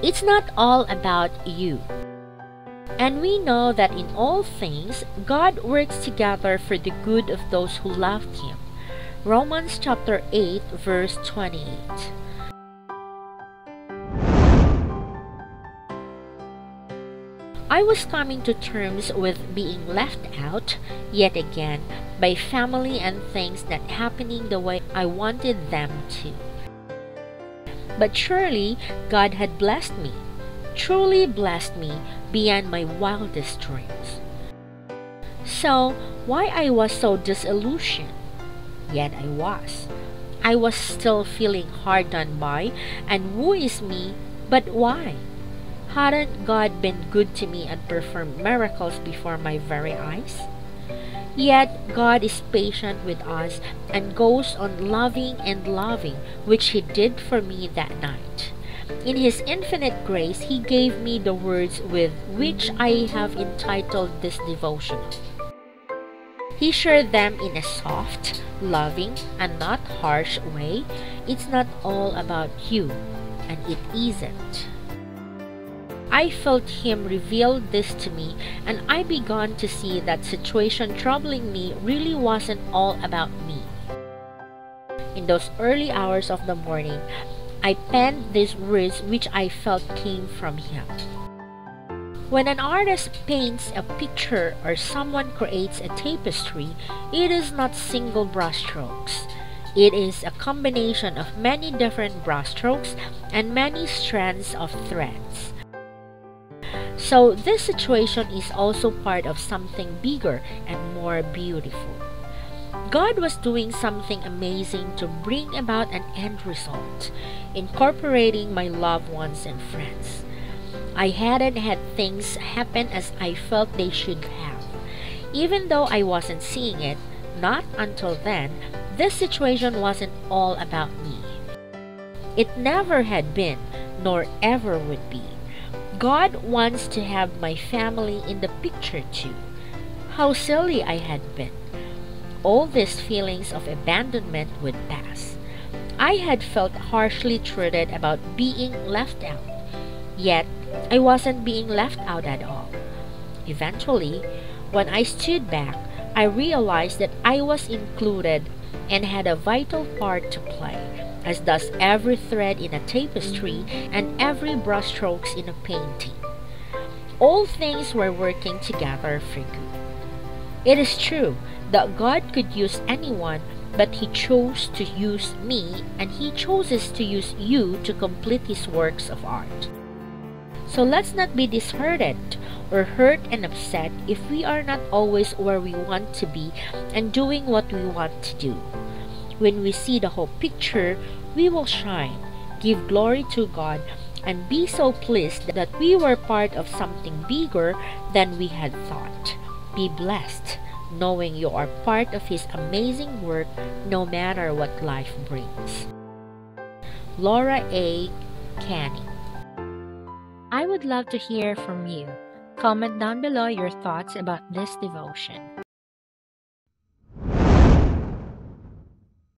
It's not all about you. And we know that in all things, God works together for the good of those who love Him. Romans chapter 8, verse 28. I was coming to terms with being left out, yet again, by family and things not happening the way I wanted them to. But surely, God had blessed me, truly blessed me, beyond my wildest dreams. So, why I was so disillusioned? Yet I was. I was still feeling hard done by, and woe is me, but why? Hadn't God been good to me and performed miracles before my very eyes? Yet God is patient with us and goes on loving and loving, which He did for me that night. In His infinite grace, He gave me the words with which I have entitled this devotional. He shared them in a soft, loving, and not harsh way. It's not all about you, and it isn't. I felt Him reveal this to me, and I began to see that situation troubling me really wasn't all about me. In those early hours of the morning, I penned these words which I felt came from Him. When an artist paints a picture or someone creates a tapestry, it is not single brushstrokes. It is a combination of many different brushstrokes and many strands of threads. So this situation is also part of something bigger and more beautiful. God was doing something amazing to bring about an end result, incorporating my loved ones and friends. I hadn't had things happen as I felt they should have. Even though I wasn't seeing it, not until then, this situation wasn't all about me. It never had been, nor ever would be. God wants to have my family in the picture too. How silly I had been. All these feelings of abandonment would pass. I had felt harshly treated about being left out. Yet, I wasn't being left out at all. Eventually, when I stood back, I realized that I was included and had a vital part to play, as does every thread in a tapestry and every brushstrokes in a painting. All things were working together for good. It is true that God could use anyone, but He chose to use me, and He chooses to use you to complete His works of art. So let's not be disheartened or hurt and upset if we are not always where we want to be and doing what we want to do. When we see the whole picture, we will shine, give glory to God, and be so pleased that we were part of something bigger than we had thought. Be blessed, knowing you are part of His amazing work no matter what life brings. Laura A. Canning. I would love to hear from you. Comment down below your thoughts about this devotion.